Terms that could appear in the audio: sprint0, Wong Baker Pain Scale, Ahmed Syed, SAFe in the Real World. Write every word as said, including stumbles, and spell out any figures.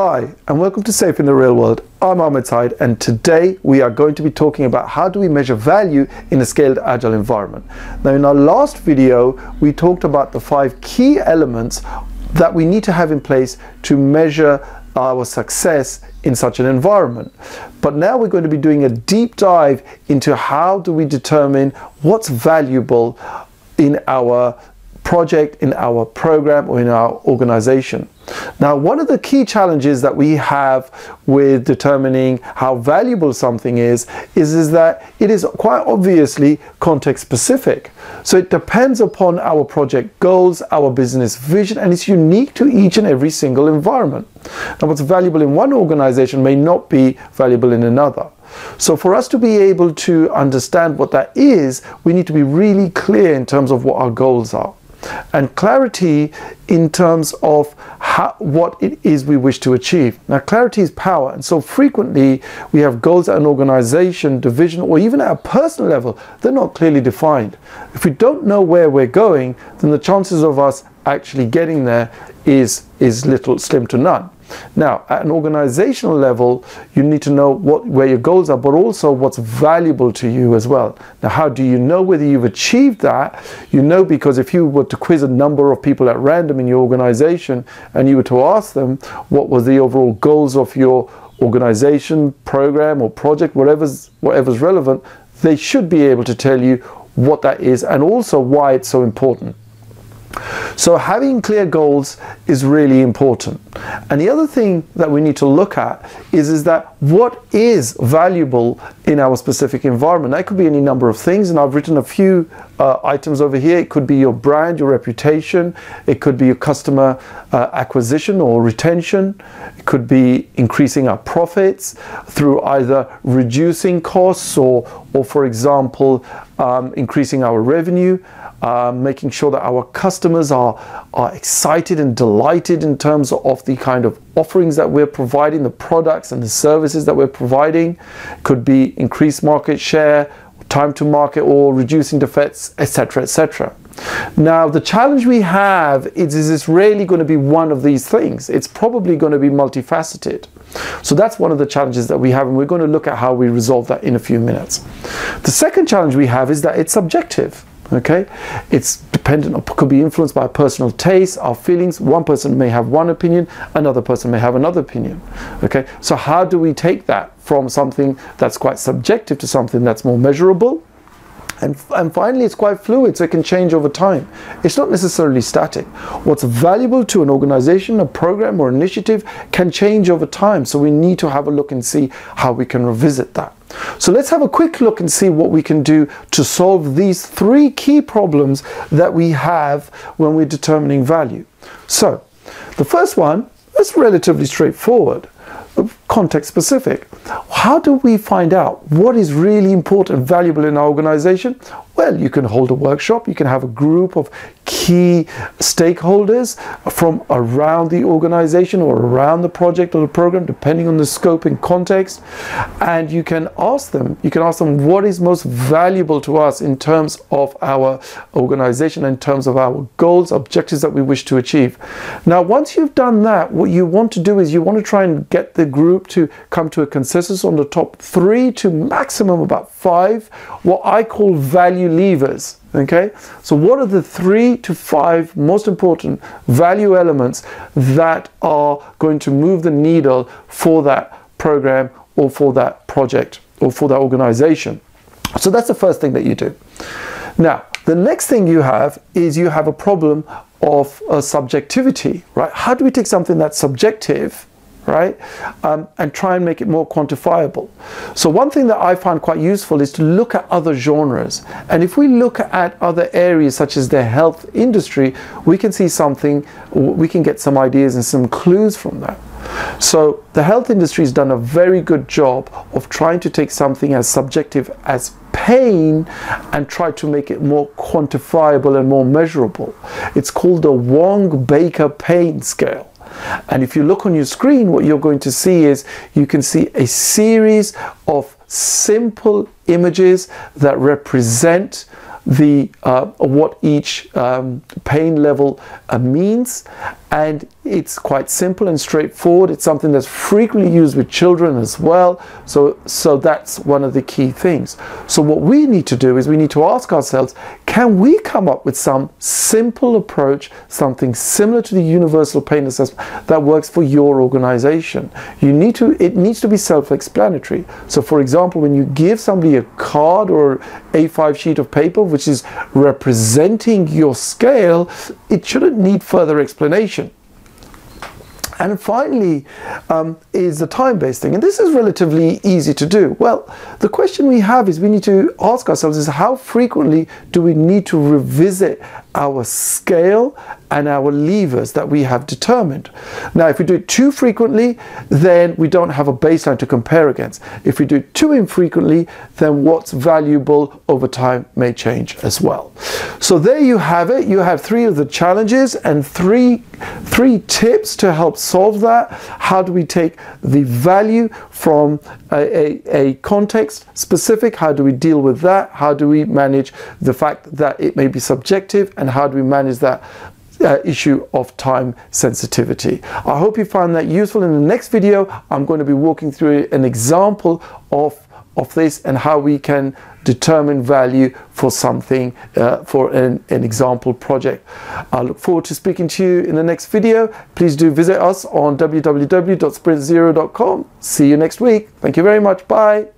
Hi, and welcome to SAFe in the Real World. I'm Ahmed Syed, and today we are going to be talking about how do we measure value in a scaled agile environment. Now, in our last video, we talked about the five key elements that we need to have in place to measure our success in such an environment. But now we're going to be doing a deep dive into how do we determine what's valuable in our project, in our program, or in our organization. Now, one of the key challenges that we have with determining how valuable something is, is, is that it is quite obviously context specific. So it depends upon our project goals, our business vision, and it's unique to each and every single environment. Now, what's valuable in one organization may not be valuable in another. So for us to be able to understand what that is, we need to be really clear in terms of what our goals are. And clarity in terms of how, what it is we wish to achieve. Now, clarity is power, and so frequently we have goals at an organization, division, or even at a personal level. They're not clearly defined. If we don't know where we're going, then the chances of us actually getting there is, is little, slim to none. Now, at an organizational level, you need to know what, where your goals are, but also what's valuable to you as well. Now, how do you know whether you've achieved that? You know, because if you were to quiz a number of people at random in your organization and you were to ask them what were the overall goals of your organization, program, or project, whatever's, whatever's relevant, they should be able to tell you what that is and also why it's so important. So having clear goals is really important. And the other thing that we need to look at is, is that what is valuable in our specific environment. That could be any number of things, and I've written a few uh, items over here. It could be your brand, your reputation. It could be your customer uh, acquisition or retention. It could be increasing our profits through either reducing costs or, or for example, um, increasing our revenue. Uh, making sure that our customers are, are excited and delighted in terms of the kind of offerings that we're providing, the products and the services that we're providing. Could be increased market share, time to market, or reducing defects, et cetera, et cetera. Now, the challenge we have is, is it's really going to be one of these things. It's probably going to be multifaceted. So that's one of the challenges that we have, and we're going to look at how we resolve that in a few minutes. The second challenge we have is that it's subjective. Okay, it's dependent or could be influenced by personal tastes, our feelings. One person may have one opinion, another person may have another opinion. Okay, so how do we take that from something that's quite subjective to something that's more measurable? And, and finally, it's quite fluid, so it can change over time. It's not necessarily static. What's valuable to an organization, a program, or initiative can change over time, so we need to have a look and see how we can revisit that. So let's have a quick look and see what we can do to solve these three key problems that we have when we're determining value. So the first one is relatively straightforward. Context specific. How do we find out what is really important and valuable in our organization? Well, you can hold a workshop, you can have a group of key stakeholders from around the organization or around the project or the program, depending on the scope and context, and you can ask them, you can ask them what is most valuable to us in terms of our organization, in terms of our goals, objectives that we wish to achieve. Now, once you've done that, what you want to do is you want to try and get the group to come to a consensus on the top three to maximum about five, what I call value levers. Okay, so what are the three to five most important value elements that are going to move the needle for that program or for that project or for that organization? So that's the first thing that you do. Now, the next thing you have is you have a problem of uh, subjectivity, right? How do we take something that's subjective, right, um, and try and make it more quantifiable? So one thing that I find quite useful is to look at other genres, and if we look at other areas such as the health industry, we can see something, we can get some ideas and some clues from that. So the health industry has done a very good job of trying to take something as subjective as pain and try to make it more quantifiable and more measurable. It's called the Wong Baker Pain Scale. And if you look on your screen, what you're going to see is you can see a series of simple images that represent the uh, what each um, pain level uh, means, and it's quite simple and straightforward. It's something that's frequently used with children as well, so so that's one of the key things. So what we need to do is we need to ask ourselves, can we come up with some simple approach, something similar to the universal pain assessment that works for your organization? You need to, it needs to be self-explanatory. So for example, when you give somebody a card or A five sheet of paper which is representing your scale, it shouldn't need further explanation. And finally um, is the time-based thing, and this is relatively easy to do. Well, the question we have is we need to ask ourselves is how frequently do we need to revisit our scale and our levers that we have determined. Now if we do it too frequently, then we don't have a baseline to compare against. If we do it too infrequently, then what's valuable over time may change as well. So there you have it. You have three of the challenges and three three tips to help solve that. How do we take the value from a, a, a context specific? How do we deal with that? How do we manage the fact that it may be subjective, and how do we manage that Uh, issue of time sensitivity? I hope you found that useful. In the next video, I'm going to be walking through an example of of this and how we can determine value for something, uh, for an, an example project. I look forward to speaking to you in the next video. Please do visit us on w w w dot sprint zero dot com. See you next week. Thank you very much. Bye.